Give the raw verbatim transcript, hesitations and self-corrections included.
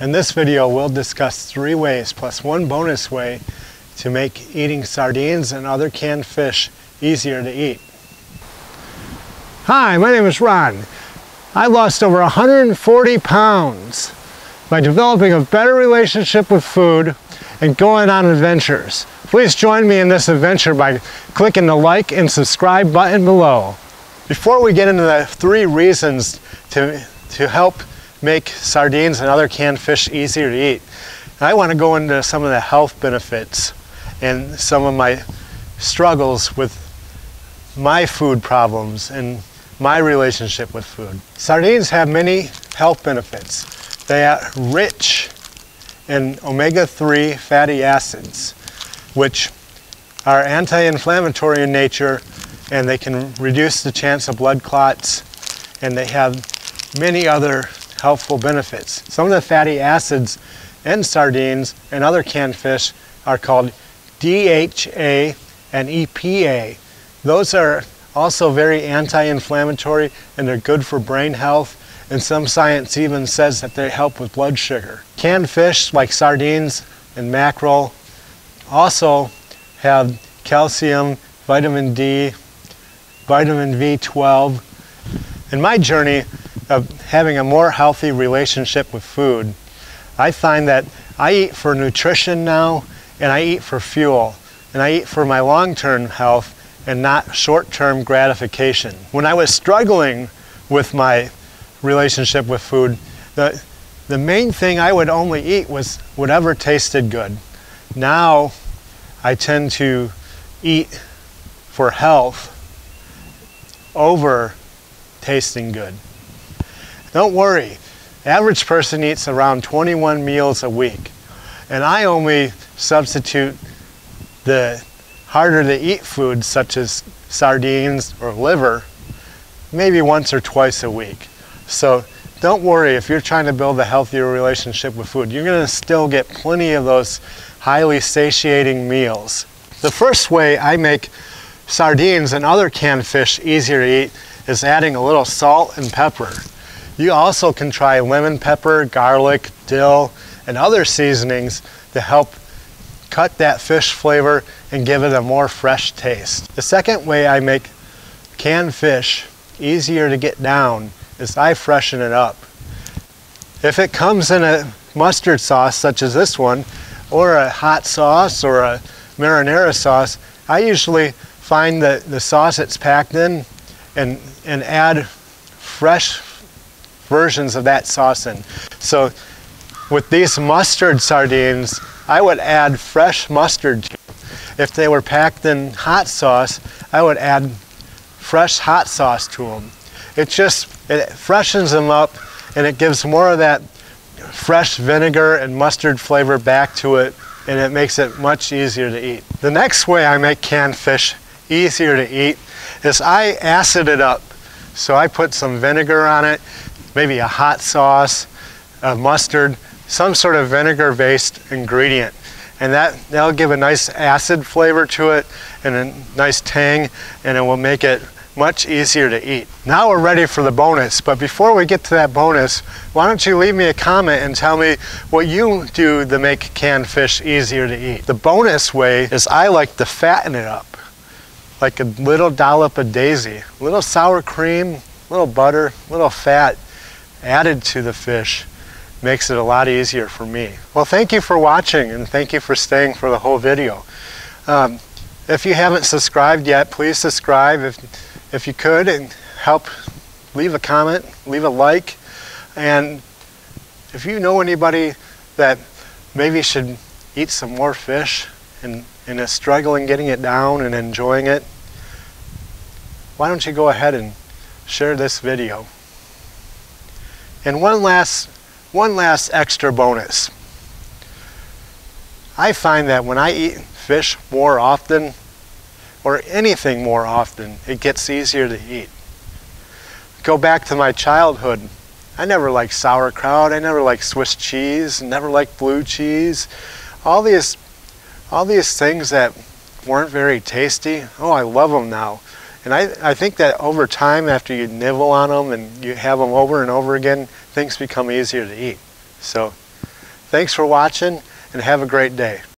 In this video, we'll discuss three ways plus one bonus way to make eating sardines and other canned fish easier to eat. Hi, my name is Ron. I lost over one hundred forty pounds by developing a better relationship with food and going on adventures. Please join me in this adventure by clicking the like and subscribe button below. Before we get into the three reasons to, to help make sardines and other canned fish easier to eat, I want to go into some of the health benefits and some of my struggles with my food problems and my relationship with food. Sardines have many health benefits. They are rich in omega three fatty acids, which are anti-inflammatory in nature, and they can reduce the chance of blood clots, and they have many other helpful benefits. Some of the fatty acids in sardines and other canned fish are called D H A and E P A. Those are also very anti-inflammatory, and they're good for brain health, and some science even says that they help with blood sugar. Canned fish like sardines and mackerel also have calcium, vitamin D, vitamin B twelve. In my journey of having a more healthy relationship with food, I find that I eat for nutrition now, and I eat for fuel, and I eat for my long-term health and not short-term gratification. When I was struggling with my relationship with food, the, the main thing I would only eat was whatever tasted good. Now I tend to eat for health over tasting good. Don't worry, the average person eats around twenty-one meals a week, and I only substitute the harder to eat foods such as sardines or liver maybe once or twice a week. So don't worry if you're trying to build a healthier relationship with food. You're going to still get plenty of those highly satiating meals. The first way I make sardines and other canned fish easier to eat is adding a little salt and pepper. You also can try lemon pepper, garlic, dill, and other seasonings to help cut that fish flavor and give it a more fresh taste. The second way I make canned fish easier to get down is I freshen it up. If it comes in a mustard sauce such as this one, or a hot sauce or a marinara sauce, I usually find the, the sauce it's packed in and, and add fresh versions of that sauce in. So with these mustard sardines, I would add fresh mustard to them. If they were packed in hot sauce, I would add fresh hot sauce to them. It just it freshens them up, and it gives more of that fresh vinegar and mustard flavor back to it, and it makes it much easier to eat. The next way I make canned fish easier to eat is I acid it up. So I put some vinegar on it, maybe a hot sauce, a mustard, some sort of vinegar-based ingredient, and that, that'll give a nice acid flavor to it and a nice tang, and it will make it much easier to eat. Now we're ready for the bonus, but before we get to that bonus, why don't you leave me a comment and tell me what you do to make canned fish easier to eat. The bonus way is I like to fatten it up, like a little dollop of daisy, a little sour cream, a little butter, a little fat added to the fish. Makes it a lot easier for me. Well, thank you for watching, and thank you for staying for the whole video. Um, if you haven't subscribed yet, please subscribe if, if you could, and help leave a comment, leave a like. And if you know anybody that maybe should eat some more fish and, and is struggling getting it down and enjoying it, why don't you go ahead and share this video. And one last One last extra bonus. I find that when I eat fish more often, or anything more often, it gets easier to eat. Go back to my childhood. I never liked sauerkraut, I never liked Swiss cheese, never liked blue cheese. All these, all these things that weren't very tasty, oh, I love them now. And I, I think that over time, after you nibble on them and you have them over and over again, things become easier to eat. So Thanks for watching and have a great day.